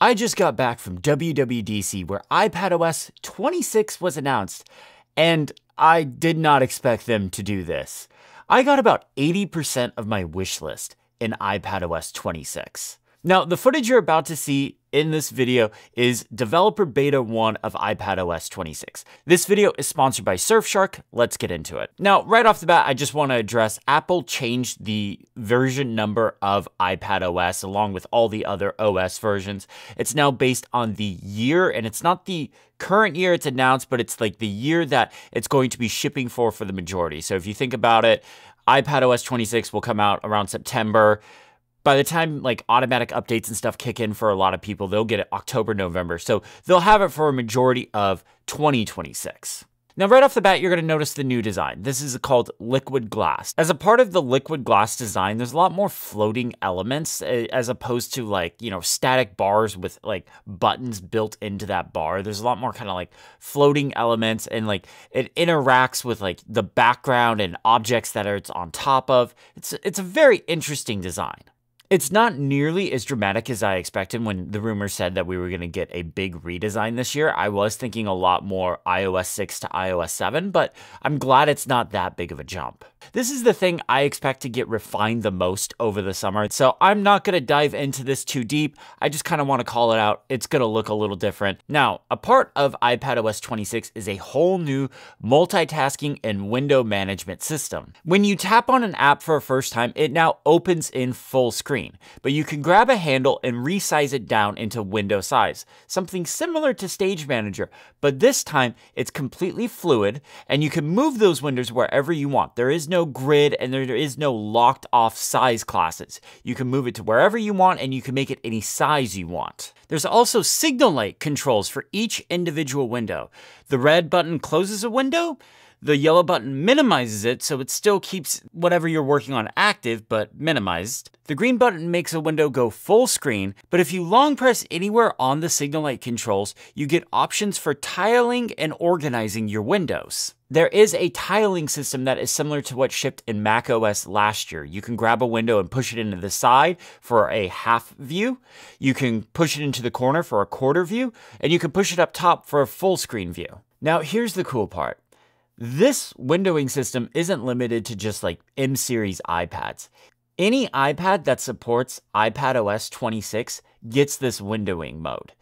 I just got back from WWDC where iPadOS 26 was announced, and I did not expect them to do this. I got about 80% of my wish list in iPadOS 26. Now, the footage you're about to see in this video is Developer Beta 1 of iPadOS 26. This video is sponsored by Surfshark. Let's get into it. Now, right off the bat, I just want to address Apple changed the version number of iPadOS along with all the other OS versions. It's now based on the year, and it's not the current year it's announced, but it's like the year that it's going to be shipping for the majority. So if you think about it, iPadOS 26 will come out around September. By the time like automatic updates and stuff kick in for a lot of people, they'll get it October, November. So they'll have it for a majority of 2026. Now, right off the bat, you're going to notice the new design. This is called liquid glass. As a part of the liquid glass design, there's a lot more floating elements as opposed to like, you know, static bars with like buttons built into that bar. There's a lot more kind of like floating elements, and like it interacts with like the background and objects that it's on top of. It's a very interesting design. It's not nearly as dramatic as I expected when the rumor said that we were going to get a big redesign this year. I was thinking a lot more iOS 6 to iOS 7, but I'm glad it's not that big of a jump. This is the thing I expect to get refined the most over the summer, so I'm not going to dive into this too deep. I just kind of want to call it out. It's going to look a little different. Now, a part of iPadOS 26 is a whole new multitasking and window management system. When you tap on an app for a first time, it now opens in full screen. But you can grab a handle and resize it down into window size, something similar to Stage Manager, but this time it's completely fluid and you can move those windows wherever you want. There is no grid and there is no locked off size classes. You can move it to wherever you want and you can make it any size you want. There's also signal light controls for each individual window. The red button closes a window. The yellow button minimizes it, so it still keeps whatever you're working on active, but minimized. The green button makes a window go full screen, but if you long press anywhere on the signal light controls, you get options for tiling and organizing your windows. There is a tiling system that is similar to what shipped in macOS last year. You can grab a window and push it into the side for a half view. You can push it into the corner for a quarter view, and you can push it up top for a full screen view. Now, here's the cool part. This windowing system isn't limited to just like M series iPads. Any iPad that supports iPadOS 26 gets this windowing mode.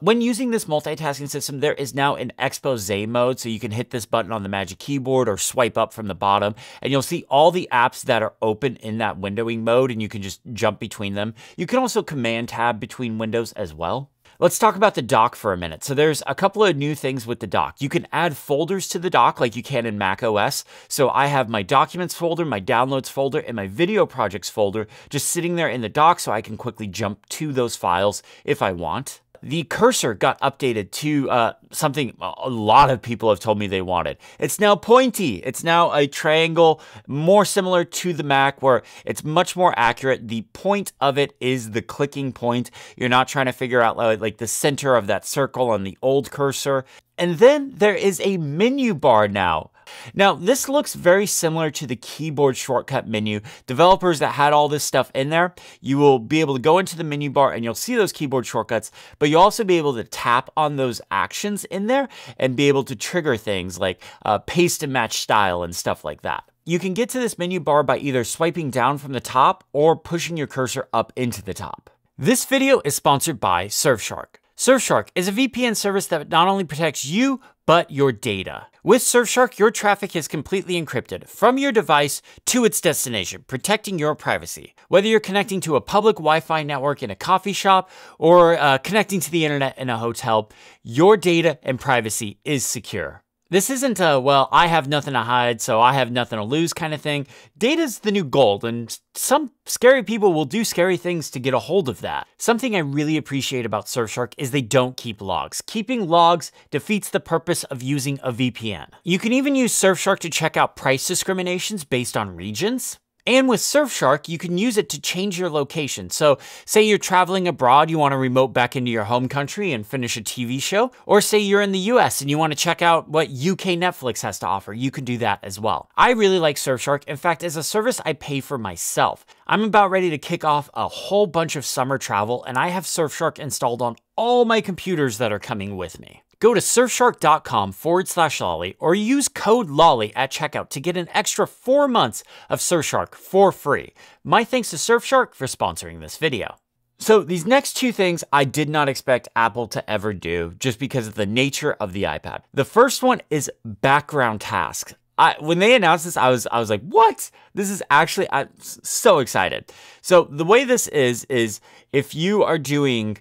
When using this multitasking system, there is now an Exposé mode, so you can hit this button on the Magic Keyboard or swipe up from the bottom, and you'll see all the apps that are open in that windowing mode, and you can just jump between them. You can also Command Tab between windows as well. Let's talk about the dock for a minute. So there's a couple of new things with the dock. You can add folders to the dock like you can in macOS. So I have my documents folder, my downloads folder, and my video projects folder just sitting there in the dock so I can quickly jump to those files if I want. The cursor got updated to something a lot of people have told me they wanted. It's now pointy. It's now a triangle, more similar to the Mac where it's much more accurate. The point of it is the clicking point. You're not trying to figure out like the center of that circle on the old cursor. And then there is a menu bar now. Now, this looks very similar to the keyboard shortcut menu. Developers that had all this stuff in there, you will be able to go into the menu bar and you'll see those keyboard shortcuts, but you'll also be able to tap on those actions in there and be able to trigger things like paste and match style and stuff like that. You can get to this menu bar by either swiping down from the top or pushing your cursor up into the top. This video is sponsored by Surfshark. Surfshark is a VPN service that not only protects you, but your data. With Surfshark, your traffic is completely encrypted from your device to its destination, protecting your privacy. Whether you're connecting to a public Wi-Fi network in a coffee shop or connecting to the internet in a hotel, your data and privacy is secure. This isn't a, well, I have nothing to hide, so I have nothing to lose kind of thing. Data's the new gold, and some scary people will do scary things to get a hold of that. Something I really appreciate about Surfshark is they don't keep logs. Keeping logs defeats the purpose of using a VPN. You can even use Surfshark to check out price discriminations based on regions. And with Surfshark, you can use it to change your location. So say you're traveling abroad, you want to remote back into your home country and finish a TV show, or say you're in the US and you want to check out what UK Netflix has to offer, you can do that as well. I really like Surfshark. In fact, as a service I pay for myself. I'm about ready to kick off a whole bunch of summer travel, and I have Surfshark installed on all my computers that are coming with me. Go to surfshark.com/Lolly or use code Lolly at checkout to get an extra 4 months of Surfshark for free. My thanks to Surfshark for sponsoring this video. So these next two things I did not expect Apple to ever do just because of the nature of the iPad. The first one is background tasks. When they announced this, I was like, what? This is actually, I'm so excited. So the way this is if you are doing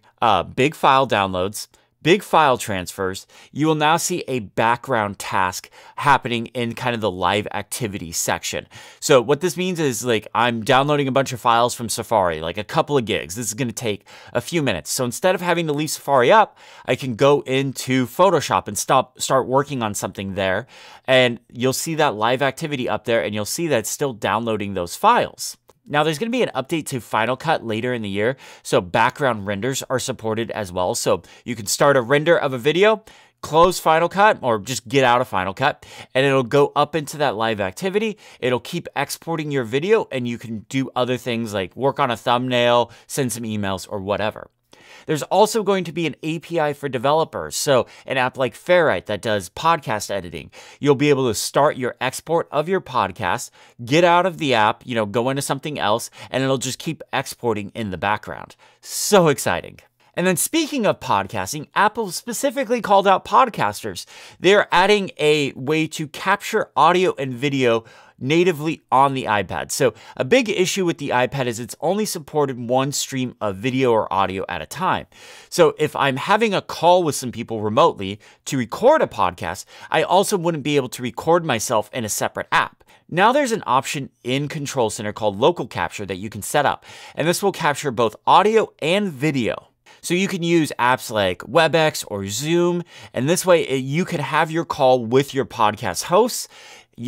big file downloads, big file transfers, you will now see a background task happening in kind of the live activity section. So what this means is, like, I'm downloading a bunch of files from Safari, like a couple of gigs. This is going to take a few minutes. So instead of having to leave Safari up, I can go into Photoshop and start working on something there. And you'll see that live activity up there, and you'll see that it's still downloading those files. Now, there's going to be an update to Final Cut later in the year, so background renders are supported as well. So you can start a render of a video, close Final Cut, or just get out of Final Cut, and it'll go up into that live activity. It'll keep exporting your video, and you can do other things like work on a thumbnail, send some emails, or whatever. There's also going to be an API for developers. So an app like Ferrite that does podcast editing, you'll be able to start your export of your podcast, get out of the app, you know, go into something else, and it'll just keep exporting in the background. So exciting. And then speaking of podcasting, Apple specifically called out podcasters. They're adding a way to capture audio and video natively on the iPad. So a big issue with the iPad is it's only supported one stream of video or audio at a time. So if I'm having a call with some people remotely to record a podcast, I also wouldn't be able to record myself in a separate app. Now there's an option in Control Center called Local Capture that you can set up, and this will capture both audio and video. So you can use apps like WebEx or Zoom, and this way you can have your call with your podcast hosts,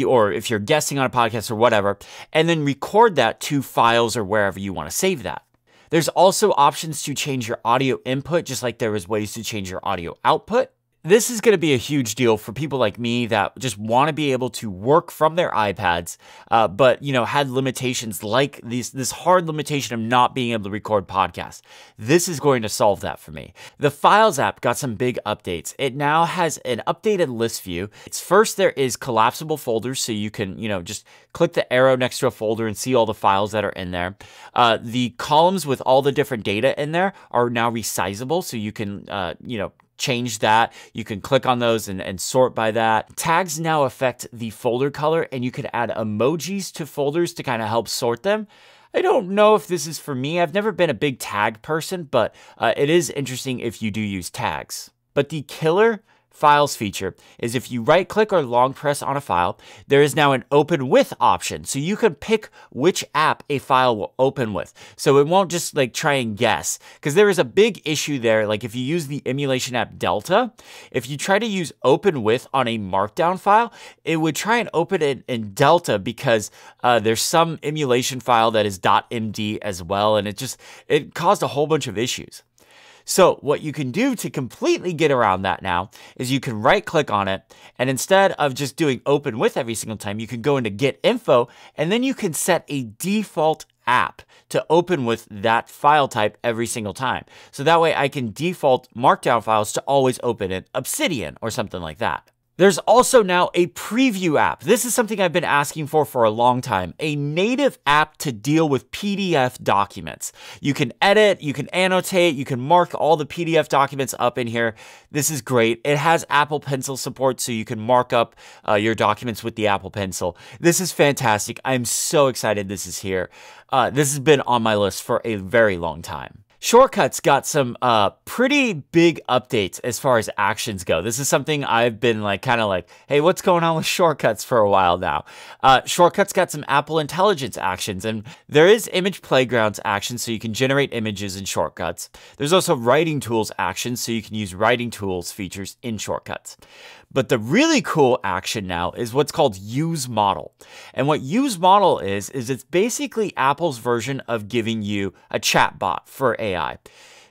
or if you're guesting on a podcast or whatever, and then record that to Files or wherever you want to save that. There's also options to change your audio input, just like there was ways to change your audio output. This is going to be a huge deal for people like me that just want to be able to work from their iPads, but, you know, had limitations like this hard limitation of not being able to record podcasts. This is going to solve that for me. The Files app got some big updates. It now has an updated list view. It's first, there is collapsible folders, so you can, you know, just click the arrow next to a folder and see all the files that are in there. The columns with all the different data in there are now resizable, so you can, you know, change that. You can click on those and sort by that. Tags now affect the folder color, and you can add emojis to folders to kind of help sort them. I don't know if this is for me. I've never been a big tag person, but it is interesting if you do use tags. But the killer Files feature is if you right click or long press on a file, there is now an open with option. So you can pick which app a file will open with. So it won't just, like, try and guess, because there is a big issue there. Like, if you use the emulation app Delta, if you try to use open with on a markdown file, it would try and open it in Delta because there's some emulation file that is .md as well. And it caused a whole bunch of issues. So what you can do to completely get around that now is you can right click on it, and instead of just doing open with every single time, you can go into get info, and then you can set a default app to open with that file type every single time. So that way I can default markdown files to always open in Obsidian or something like that. There's also now a preview app. This is something I've been asking for a long time, a native app to deal with PDF documents. You can edit, you can annotate, you can mark all the PDF documents up in here. This is great. It has Apple Pencil support, so you can mark up your documents with the Apple Pencil. This is fantastic. I'm so excited this is here. This has been on my list for a very long time. Shortcuts got some pretty big updates as far as actions go. This is something I've been kind of like, hey, what's going on with Shortcuts for a while now? Shortcuts got some Apple Intelligence actions, and there is Image Playgrounds actions, so you can generate images in Shortcuts. There's also Writing Tools actions, so you can use Writing Tools features in Shortcuts. But the really cool action now is what's called Use Model. And what Use Model is it's basically Apple's version of giving you a chatbot for AI.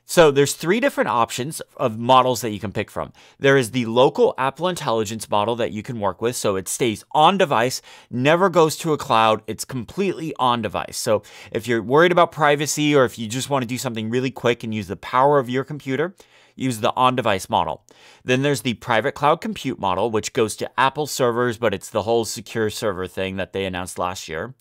So there's three different options of models that you can pick from. There is the local Apple Intelligence model that you can work with. So it stays on device, never goes to a cloud. It's completely on device. So if you're worried about privacy, or if you just want to do something really quick and use the power of your computer, use the on-device model. Then there's the Private Cloud Compute model, which goes to Apple servers, but it's the whole secure server thing that they announced last year.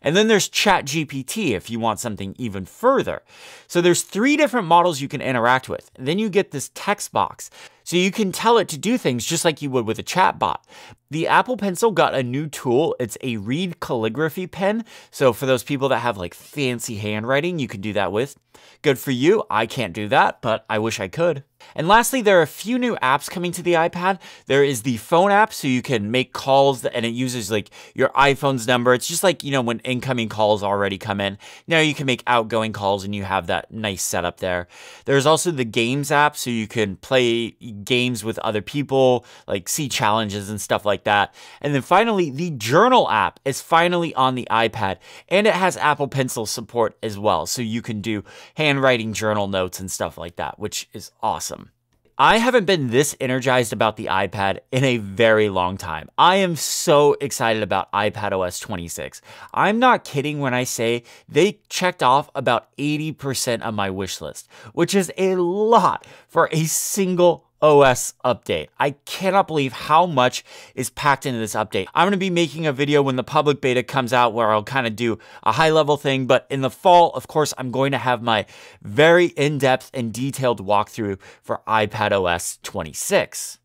And then there's ChatGPT if you want something even further. So there's three different models you can interact with. And then you get this text box. So you can tell it to do things just like you would with a chatbot. The Apple Pencil got a new tool. It's a read calligraphy pen. So for those people that have like fancy handwriting, you can do that with. Good for you. I can't do that, but I wish I could. And lastly, there are a few new apps coming to the iPad. There is the phone app, so you can make calls, and it uses like your iPhone's number. It's just like, you know, when incoming calls already come in. Now you can make outgoing calls, and you have that nice setup there. There's also the games app, so you can play games with other people, like see challenges and stuff like that. And then finally, the journal app is finally on the iPad, and it has Apple Pencil support as well. So you can do handwriting journal notes and stuff like that, which is awesome. I haven't been this energized about the iPad in a very long time. I am so excited about iPadOS 26. I'm not kidding when I say they checked off about 80% of my wish list, which is a lot for a single OS update. I cannot believe how much is packed into this update. I'm going to be making a video when the public beta comes out where I'll kind of do a high level thing, but in the fall, of course, I'm going to have my very in-depth and detailed walkthrough for iPadOS 26.